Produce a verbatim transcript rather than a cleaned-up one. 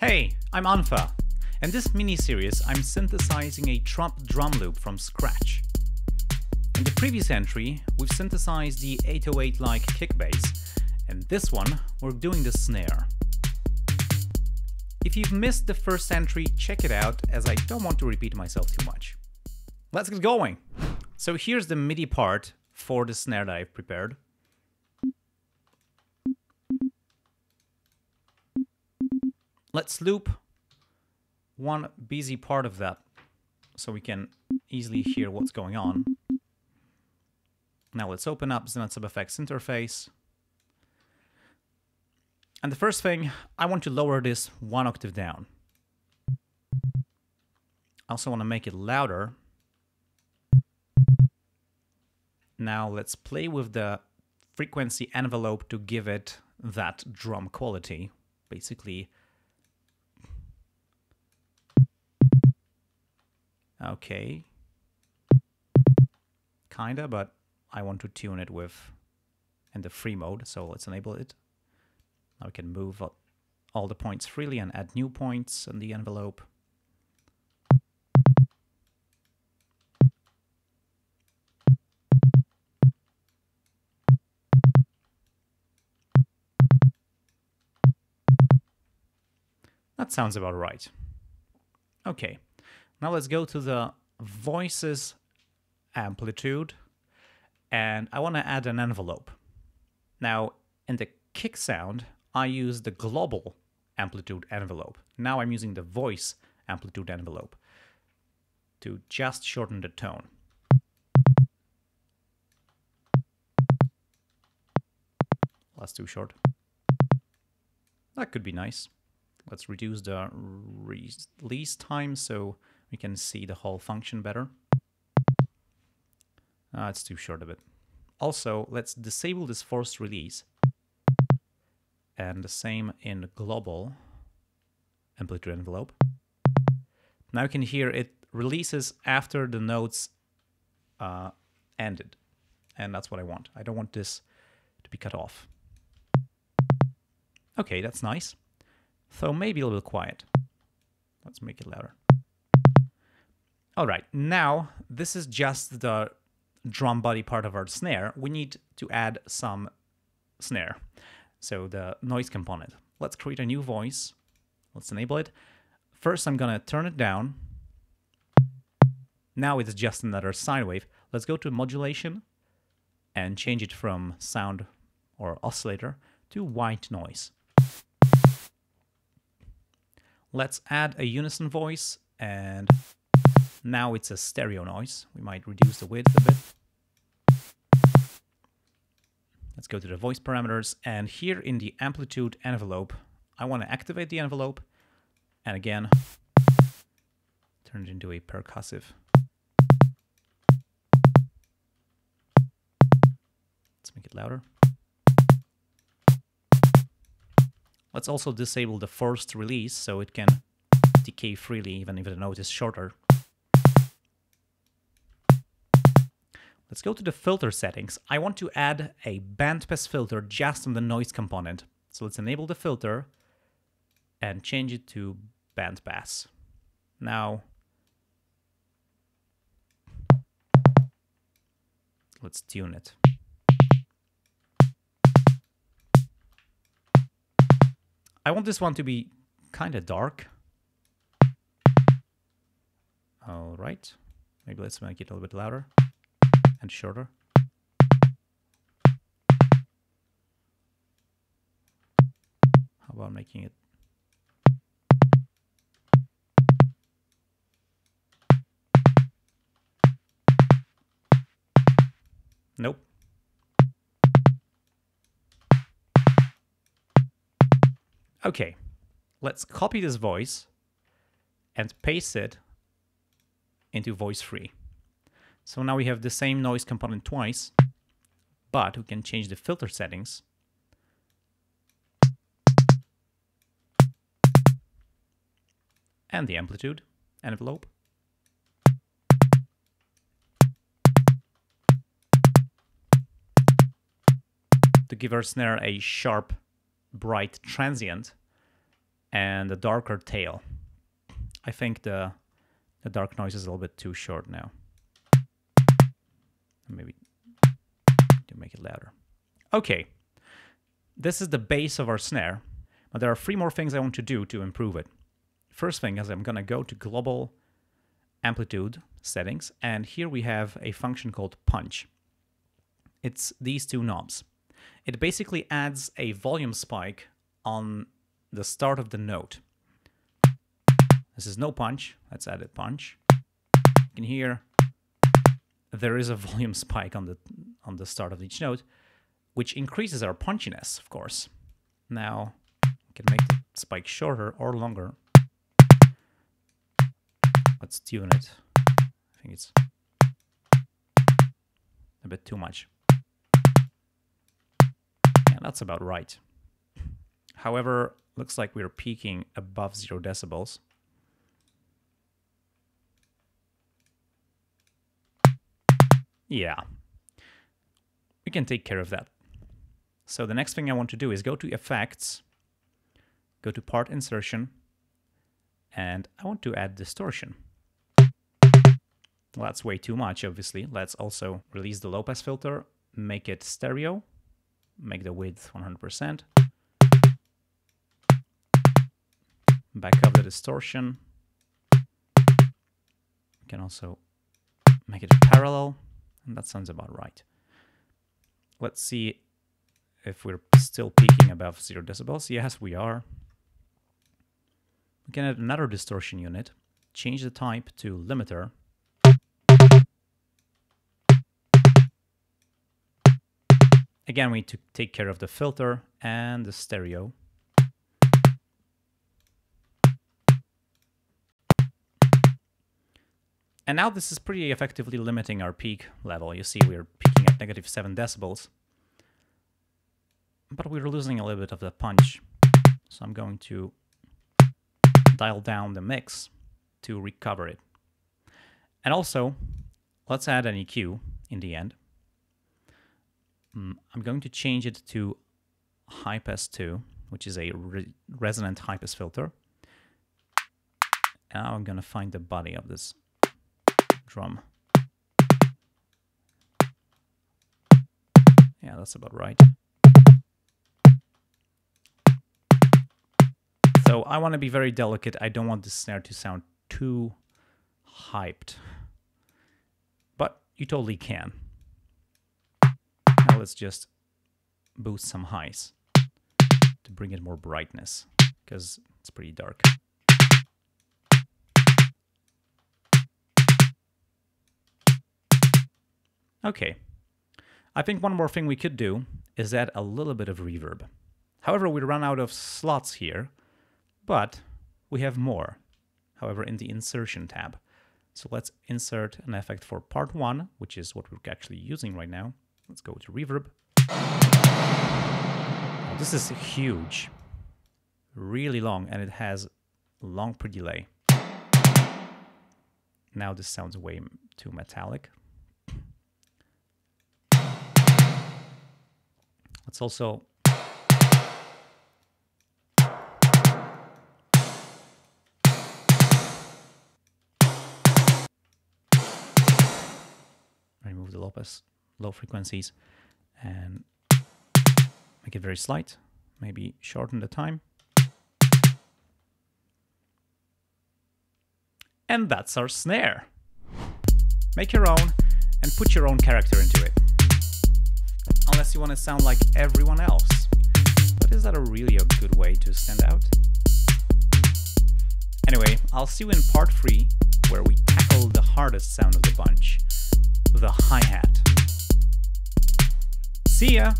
Hey, I'm unfa. In this mini-series I'm synthesizing a trap drum loop from scratch. In the previous entry we've synthesized the eight oh eight-like kick bass, and this one we're doing the snare. If you've missed the first entry, check it out, as I don't want to repeat myself too much. Let's get going! So here's the MIDI part for the snare that I've prepared. Let's loop one busy part of that so we can easily hear what's going on. Now let's open up ZynAddSubFX interface. And the first thing, I want to lower this one octave down. I also want to make it louder. Now let's play with the frequency envelope to give it that drum quality. Basically. Okay. Kinda, but I want to tune it with in the free mode, so let's enable it. Now we can move all the points freely and add new points in the envelope. That sounds about right. Okay, now let's go to the voices amplitude, and I want to add an envelope. Now, in the kick sound, I use the global amplitude envelope. Now I'm using the voice amplitude envelope to just shorten the tone. That's too short. That could be nice. Let's reduce the release time so we can see the whole function better. Uh, it's too short of it. Also, let's disable this forced release. And the same in global amplitude envelope. Now you can hear it releases after the notes uh, ended. And that's what I want. I don't want this to be cut off. Okay, that's nice. So maybe a little quiet. Let's make it louder. All right, now this is just the drum body part of our snare. We need to add some snare, so the noise component. Let's create a new voice. Let's enable it. First, I'm gonna turn it down. Now it's just another sine wave. Let's go to modulation and change it from sound or oscillator to white noise. Let's add a unison voice, and now it's a stereo noise. We might reduce the width a bit. Let's go to the voice parameters, and here in the amplitude envelope, I want to activate the envelope, and again, turn it into a percussive. Let's make it louder. Let's also disable the forced release so it can decay freely even if the note is shorter. Let's go to the filter settings. I want to add a bandpass filter just on the noise component. So let's enable the filter and change it to bandpass. Now, let's tune it. I want this one to be kind of dark. All right, maybe let's make it a little bit louder. And shorter. How about making it? Nope. Okay, let's copy this voice and paste it into voice three. So now we have the same noise component twice, but we can change the filter settings. And the amplitude envelope. To give our snare a sharp, bright transient, and a darker tail. I think the, the dark noise is a little bit too short now. Maybe to make it louder. Okay, this is the base of our snare, but there are three more things I want to do to improve it. First thing is I'm gonna go to global amplitude settings, and here we have a function called punch. It's these two knobs. It basically adds a volume spike on the start of the note. This is no punch, let's add a punch. You can hear there is a volume spike on the on the start of each note, which increases our punchiness, of course. Now we can make the spike shorter or longer. Let's tune it. I think it's a bit too much. Yeah, that's about right. However, looks like we're peaking above zero decibels. Yeah, we can take care of that. So the next thing I want to do is go to Effects, go to Part Insertion, and I want to add Distortion. Well, that's way too much, obviously. Let's also release the low-pass filter, make it stereo, make the width one hundred percent, back up the distortion. We can also make it parallel. And that sounds about right. Let's see if we're still peaking above zero decibels. Yes, we are. We can add another distortion unit, change the type to limiter. Again, we need to take care of the filter and the stereo. And now this is pretty effectively limiting our peak level. You see we're peaking at negative seven decibels, but we're losing a little bit of the punch. So I'm going to dial down the mix to recover it. And also, let's add an E Q in the end. I'm going to change it to high pass two, which is a re resonant high-pass filter. Now I'm going to find the body of this drum. Yeah, that's about right. So I want to be very delicate. I don't want the snare to sound too hyped, but you totally can. Now let's just boost some highs to bring it more brightness, because it's pretty dark. Okay, I think one more thing we could do is add a little bit of reverb. However, we run out of slots here, but we have more, however, in the Insertion tab. So let's insert an effect for part one, which is what we're actually using right now. Let's go to reverb. Now, this is huge, really long, and it has long pre-delay. Now this sounds way too metallic. Let's also remove the low pass, low frequencies, and make it very slight. Maybe shorten the time. And that's our snare. Make your own and put your own character into it. Unless you want to sound like everyone else. But is that a really a good way to stand out? Anyway, I'll see you in part three, where we tackle the hardest sound of the bunch, the hi-hat. See ya!